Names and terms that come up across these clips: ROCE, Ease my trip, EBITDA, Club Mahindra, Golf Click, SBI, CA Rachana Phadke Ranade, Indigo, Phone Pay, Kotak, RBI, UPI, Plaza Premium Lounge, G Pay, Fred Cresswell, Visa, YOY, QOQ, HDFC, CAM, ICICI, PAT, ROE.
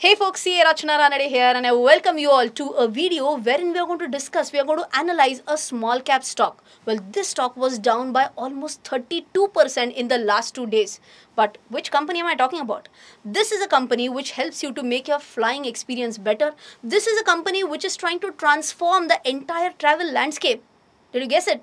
Hey folks, Rachana Ranade here and I welcome you all to a video wherein we are going to analyze a small cap stock. Well, this stock was down by almost 32% in the last 2 days. But which company am I talking about? This is a company which helps you to make your flying experience better. This is a company which is trying to transform the entire travel landscape. Did you guess it?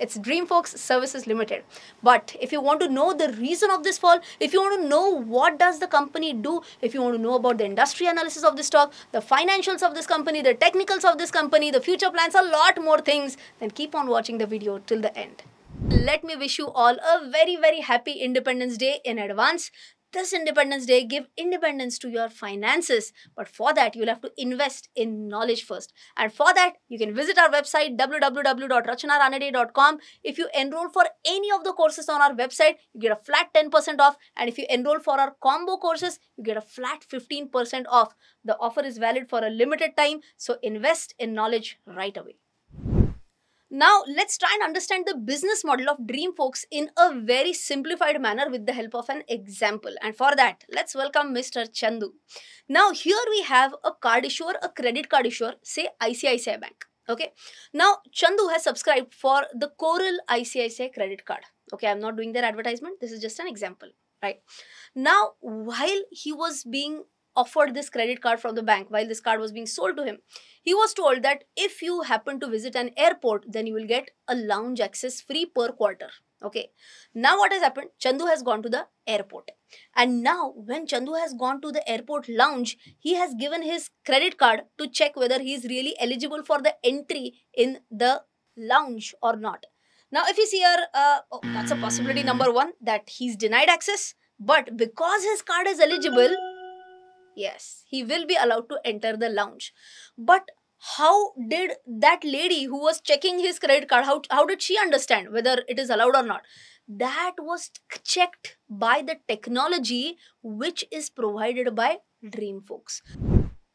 It's Dreamfolks Services Limited. But if you want to know the reason of this fall, if you want to know what does the company do, if you want to know about the industry analysis of this stock, the financials of this company, the technicals of this company, the future plans, a lot more things, then keep on watching the video till the end. Let me wish you all a very, very happy Independence Day in advance. This Independence Day, give independence to your finances. But for that, you'll have to invest in knowledge first. And for that, you can visit our website www.rachanaranade.com. If you enroll for any of the courses on our website, you get a flat 10% off. And if you enroll for our combo courses, you get a flat 15% off. The offer is valid for a limited time. So invest in knowledge right away. Now, let's try and understand the business model of Dreamfolks in a very simplified manner with the help of an example. And for that, let's welcome Mr. Chandu. Now, here we have a card issuer, a credit card issuer, say ICICI Bank. Okay. Now, Chandu has subscribed for the Coral ICICI credit card. Okay, I'm not doing their advertisement. This is just an example, right? Now, while he was being offered this credit card from the bank, while this card was being sold to him, he was told that if you happen to visit an airport, then you will get a lounge access free per quarter. Okay. Now what has happened? Chandu has gone to the airport. And now when Chandu has gone to the airport lounge, he has given his credit card to check whether he is really eligible for the entry in the lounge or not. Now if you see here, that's a possibility number one, that he's denied access. But because his card is eligible, yes, he will be allowed to enter the lounge. But how did that lady who was checking his credit card, how did she understand whether it is allowed or not? That was checked by the technology which is provided by Dreamfolks.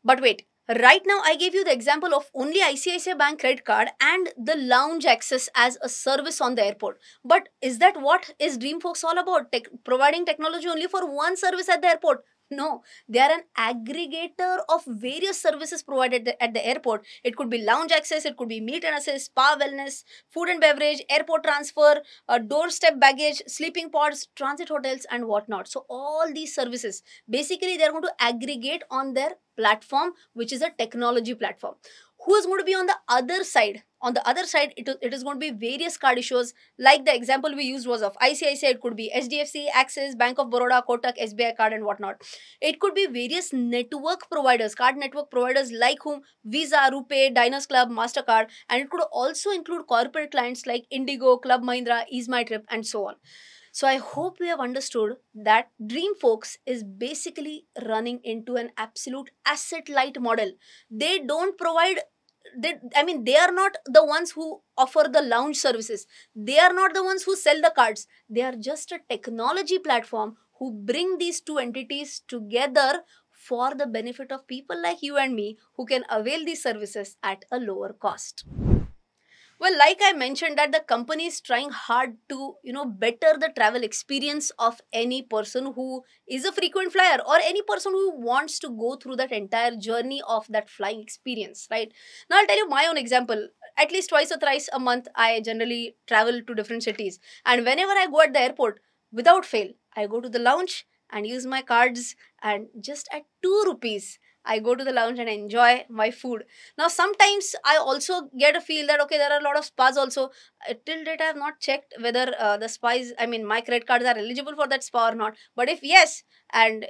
But wait, right now I gave you the example of only ICICI Bank credit card and the lounge access as a service on the airport. But is that what is Dreamfolks all about? Providing technology only for one service at the airport? No, they are an aggregator of various services provided at the airport. It could be lounge access, it could be meet and assist, spa wellness, food and beverage, airport transfer, doorstep baggage, sleeping pods, transit hotels and whatnot. So all these services, basically they are going to aggregate on their platform, which is a technology platform. Who is going to be on the other side? On the other side, it is going to be various card issuers. Like the example we used was of ICICI, it could be HDFC, Axis, Bank of Baroda, Kotak, SBI card and whatnot. It could be various network providers, card network providers like whom Visa, Rupay, Diners Club, Mastercard, and it could also include corporate clients like Indigo, Club Mahindra, Ease My Trip and so on. So I hope you have understood that Dreamfolks is basically running into an absolute asset-light model. They don't provide... They are not the ones who offer the lounge services. They are not the ones who sell the cards. They are just a technology platform who bring these two entities together for the benefit of people like you and me who can avail these services at a lower cost. Well, like I mentioned, that the company is trying hard to, better the travel experience of any person who is a frequent flyer or any person who wants to go through that entire journey of that flying experience, right? Now, I'll tell you my own example. At least twice or thrice a month, I generally travel to different cities. And whenever I go at the airport, without fail, I go to the lounge and use my cards, and just at 2 rupees, I go to the lounge and enjoy my food. Now, sometimes I also get a feel that, okay, there are a lot of spas also. Till date, I have not checked whether my credit cards are eligible for that spa or not. But if yes, and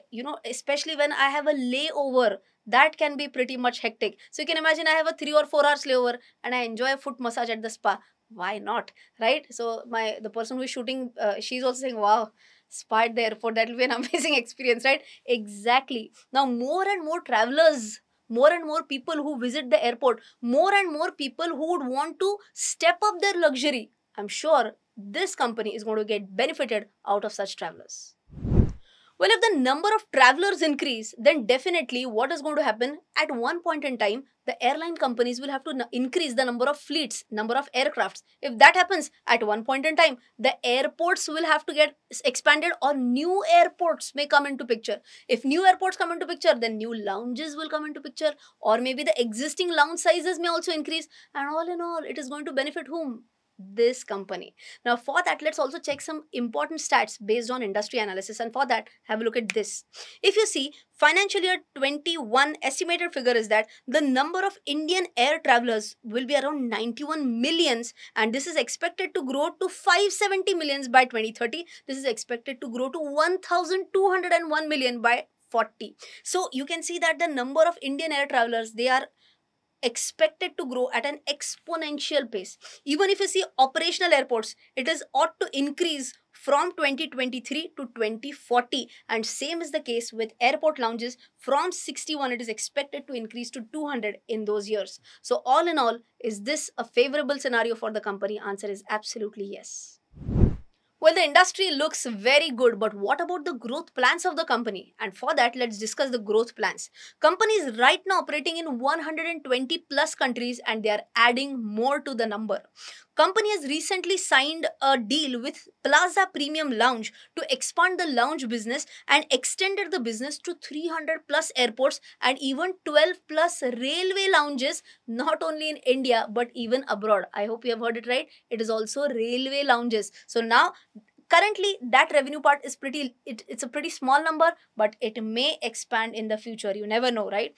especially when I have a layover, that can be pretty much hectic. So you can imagine I have a 3 or 4 hours layover and I enjoy a foot massage at the spa. Why not, right? So the person who is shooting, she's also saying, wow, spa at the airport, that will be an amazing experience, right? Exactly. Now, more and more travelers, more and more people who visit the airport, more and more people who would want to step up their luxury. I'm sure this company is going to get benefited out of such travelers. Well, if the number of travelers increase, then definitely what is going to happen at one point in time, the airline companies will have to increase the number of fleets, number of aircrafts. If that happens at one point in time, the airports will have to get expanded or new airports may come into picture. If new airports come into picture, then new lounges will come into picture, or maybe the existing lounge sizes may also increase. And all in all, it is going to benefit whom? This company. Now for that, let's also check some important stats based on industry analysis, and for that have a look at this. If you see financial year 21 estimated figure is that the number of Indian air travelers will be around 91 million, and this is expected to grow to 570 million by 2030. This is expected to grow to 1201 million by 40. So you can see that the number of Indian air travelers, they are expected to grow at an exponential pace. Even if you see operational airports, it is ought to increase from 2023 to 2040, and same is the case with airport lounges. From 61, it is expected to increase to 200 in those years. So all in all, is this a favorable scenario for the company? Answer is absolutely yes. Well, the industry looks very good, but what about the growth plans of the company? And for that, let's discuss the growth plans. Companies right now operating in 120 plus countries, and they are adding more to the number. Company has recently signed a deal with Plaza Premium Lounge to expand the lounge business and extended the business to 300 plus airports and even 12 plus railway lounges, not only in India, but even abroad. I hope you have heard it right. It is also railway lounges. So now, currently, that revenue part is it's a pretty small number, but it may expand in the future. You never know, right?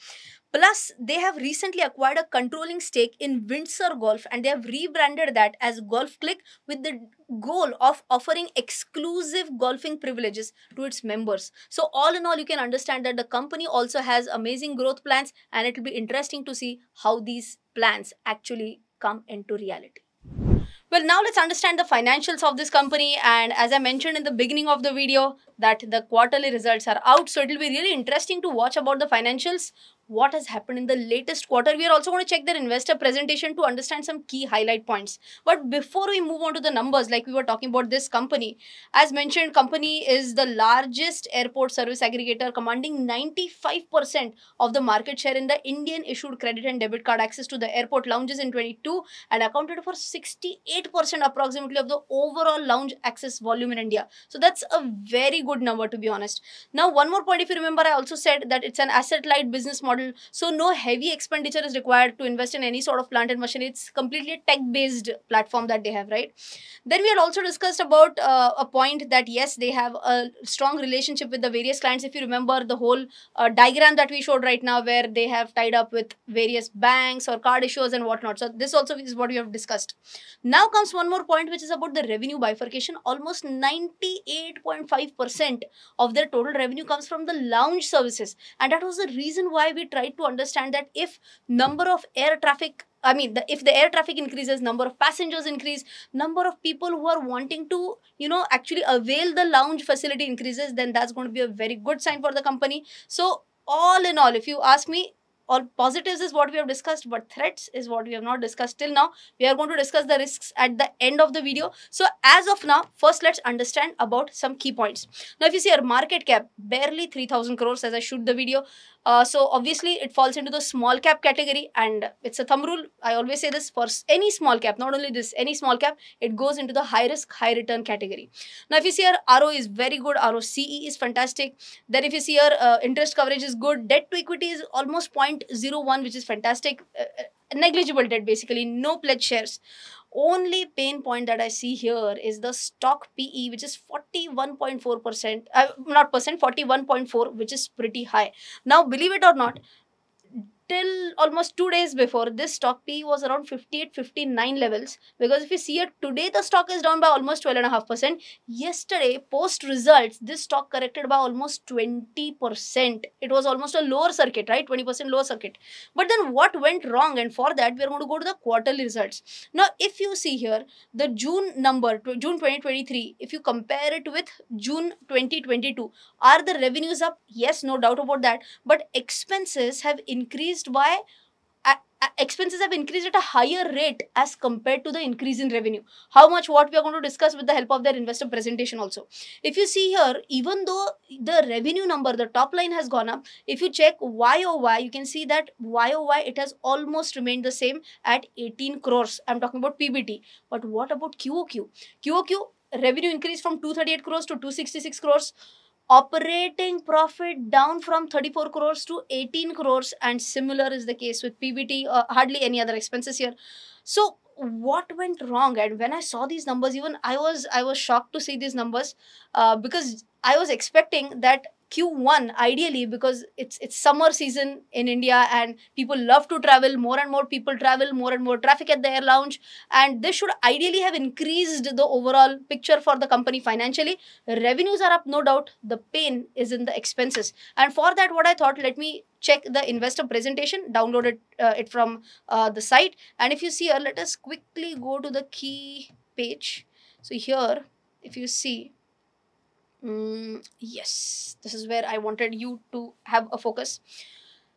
Plus, they have recently acquired a controlling stake in Windsor Golf, and they have rebranded that as Golf Click with the goal of offering exclusive golfing privileges to its members. So all in all, you can understand that the company also has amazing growth plans, and it will be interesting to see how these plans actually come into reality. Well, now let's understand the financials of this company, and as I mentioned in the beginning of the video that the quarterly results are out, so it will be really interesting to watch about the financials, what has happened in the latest quarter. We are also going to check their investor presentation to understand some key highlight points. But before we move on to the numbers, like we were talking about this company, as mentioned, company is the largest airport service aggregator, commanding 95% of the market share in the Indian issued credit and debit card access to the airport lounges in 22, and accounted for 68% approximately of the overall lounge access volume in India. So that's a very good number, to be honest. Now, one more point, if you remember, I also said that it's an asset-light business model. So no heavy expenditure is required to invest in any sort of plant and machine. It's completely a tech-based platform that they have, right? Then we had also discussed about a point that yes, they have a strong relationship with the various clients. If you remember the whole diagram that we showed right now, where they have tied up with various banks or card issuers and whatnot. So this also is what we have discussed. Now comes one more point, which is about the revenue bifurcation. Almost 98.5% of their total revenue comes from the lounge services, and that was the reason why we try to understand that if number of air traffic, if the air traffic increases, number of passengers increase, number of people who are wanting to, actually avail the lounge facility increases, then that's going to be a very good sign for the company. So all in all, if you ask me, all positives is what we have discussed, but threats is what we have not discussed till now. We are going to discuss the risks at the end of the video. So as of now, first let's understand about some key points. Now, if you see our market cap, barely 3,000 crores as I shoot the video. So obviously it falls into the small cap category, and it's a thumb rule. I always say this for any small cap, not only this, any small cap, it goes into the high risk, high return category. Now, if you see our ROE is very good, ROCE is fantastic. Then if you see our interest coverage is good, debt to equity is almost 0.01, which is fantastic. Negligible debt, basically no pledge shares. Only pain point that I see here is the stock PE, which is 41.4%, which is pretty high. Now, believe it or not, till almost 2 days before, this stock PE was around 58-59 levels, because if you see it today, the stock is down by almost 12.5%. Yesterday, post results, this stock corrected by almost 20%. It was almost a lower circuit, right? 20% lower circuit. But then what went wrong? And for that, we are going to go to the quarterly results. Now, if you see here, the June number, June 2023, if you compare it with June 2022, are the revenues up? Yes, no doubt about that. But expenses have increased by expenses have increased at a higher rate as compared to the increase in revenue. How much? What we are going to discuss with the help of their investor presentation also. If you see here, even though the revenue number, the top line has gone up, if you check YOY, you can see that YOY it has almost remained the same at 18 crores. I'm talking about PBT. But what about QOQ? QOQ revenue increased from 238 crores to 266 crores. Operating profit down from 34 crores to 18 crores, and similar is the case with PBT, hardly any other expenses here. So what went wrong? And when I saw these numbers, even I was shocked to see these numbers because I was expecting that Q1 ideally, because it's summer season in India and people love to travel, more and more people travel, more and more traffic at the air lounge, and this should ideally have increased the overall picture for the company financially. Revenues are up, no doubt. The pain is in the expenses, and for that what I thought, let me check the investor presentation, downloaded it from the site, and if you see here, let us quickly go to the key page. So here if you see, yes, this is where I wanted you to have a focus.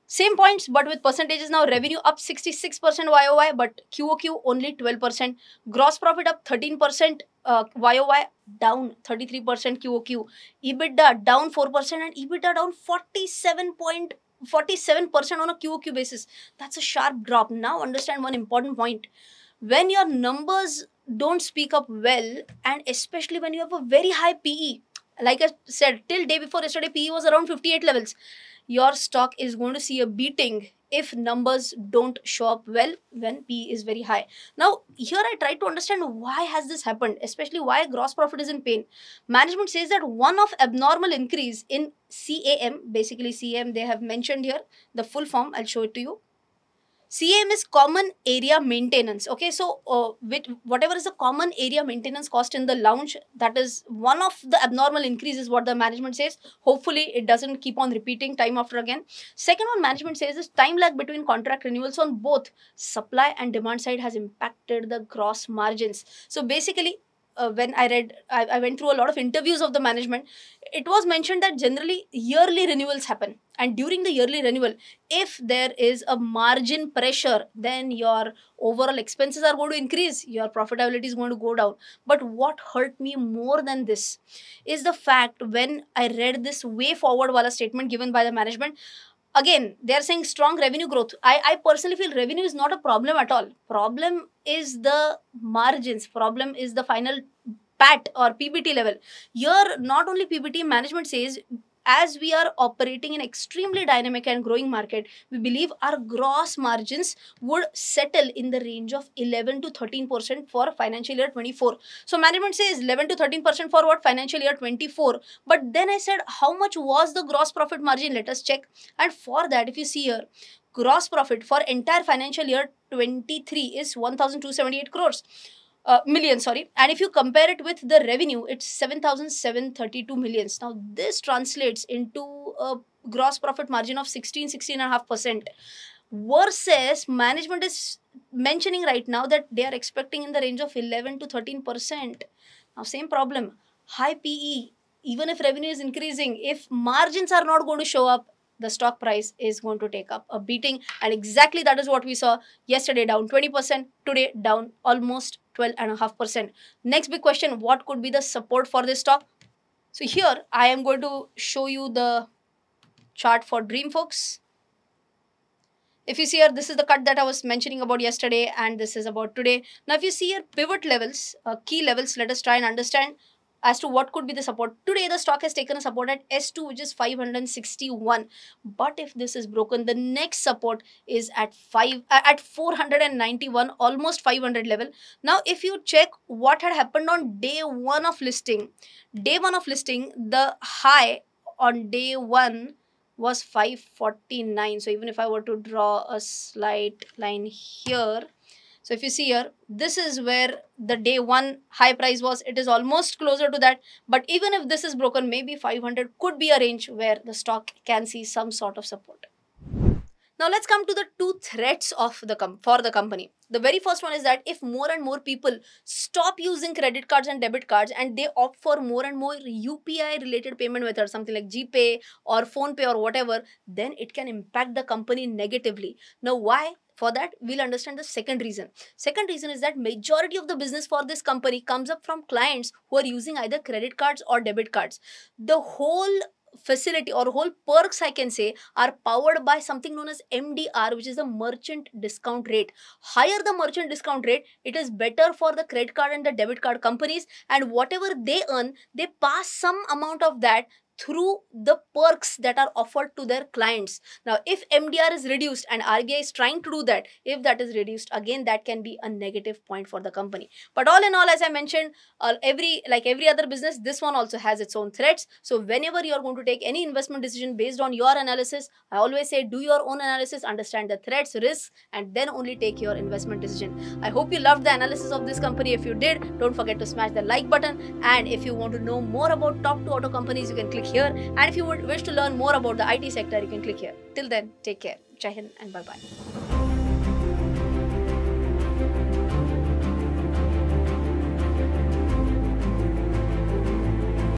Same points but with percentages now. Revenue up 66% YOY, but QOQ only 12%. Gross profit up 13% YOY, down 33% QOQ. EBITDA down 4% and EBITDA down 47% on a QOQ basis. That's a sharp drop. Now understand one important point. When your numbers don't speak up well, and especially when you have a very high PE, like I said, till day before yesterday, PE was around 58 levels. Your stock is going to see a beating if numbers don't show up well when PE is very high. Now, here I tried to understand why has this happened, especially why gross profit is in pain. Management says that one-off abnormal increase in CAM, basically CAM they have mentioned here, the full form, I'll show it to you. CAM is common area maintenance. Okay, so with whatever is the common area maintenance cost in the lounge, that is one of the abnormal increases, what the management says. Hopefully, it doesn't keep on repeating time after again. Second one, management says is time lag between contract renewals on both supply and demand side has impacted the gross margins. So basically, when I read, I went through a lot of interviews of the management. It was mentioned that generally yearly renewals happen, and during the yearly renewal, if there is a margin pressure, then your overall expenses are going to increase, your profitability is going to go down. But what hurt me more than this is the fact when I read this way forward wala statement given by the management. Again, they are saying strong revenue growth. I personally feel revenue is not a problem at all. Problem is the margins. Problem is the final PAT or PBT level. Here, not only PBT, management says, as we are operating in an extremely dynamic and growing market, we believe our gross margins would settle in the range of 11 to 13% for financial year 24. So management says 11 to 13% for what? Financial year 24. But then I said, how much was the gross profit margin? Let us check. And for that, if you see here, gross profit for entire financial year 23 is 1,278 crores. Million, sorry. And if you compare it with the revenue, it's 7,732 millions. Now, this translates into a gross profit margin of 16.5% versus management is mentioning right now that they are expecting in the range of 11 to 13%. Now, same problem. High PE, even if revenue is increasing, if margins are not going to show up, the stock price is going to take up a beating, and exactly that is what we saw yesterday, down 20%, today down almost 12.5%. Next big question, what could be the support for this stock? So here I am going to show you the chart for Dreamfolks. If you see here, this is the cut that I was mentioning about yesterday, and this is about today. Now if you see here pivot levels, key levels, let us try and understand as to what could be the support. Today, the stock has taken a support at S2, which is 561. But if this is broken, the next support is at 491, almost 500 level. Now, if you check what had happened on day one of listing, the high on day one was 549. So even if I were to draw a slight line here, so if you see here, this is where the day one high price was. It is almost closer to that. But even if this is broken, maybe 500 could be a range where the stock can see some sort of support. Now let's come to the two threats of for the company. The very first one is that if more and more people stop using credit cards and debit cards and they opt for more and more UPI related payment methods, something like G Pay or Phone Pay or whatever, then it can impact the company negatively. Now why? For that, we'll understand the second reason. Second reason is that majority of the business for this company comes up from clients who are using either credit cards or debit cards. The whole facility or whole perks, I can say, are powered by something known as MDR, which is the merchant discount rate. Higher the merchant discount rate, it is better for the credit card and the debit card companies, and whatever they earn, they pass some amount of that through the perks that are offered to their clients. Now, if MDR is reduced, and RBI is trying to do that, if that is reduced, again, that can be a negative point for the company. But all in all, as I mentioned, like every other business, this one also has its own threats. So whenever you're going to take any investment decision based on your analysis, I always say do your own analysis, understand the threats, risks, and then only take your investment decision. I hope you loved the analysis of this company. If you did, don't forget to smash the like button. And if you want to know more about top 2 auto companies, you can click here, and if you would wish to learn more about the IT sector, you can click here. Till then, take care. Jai Hind and bye-bye.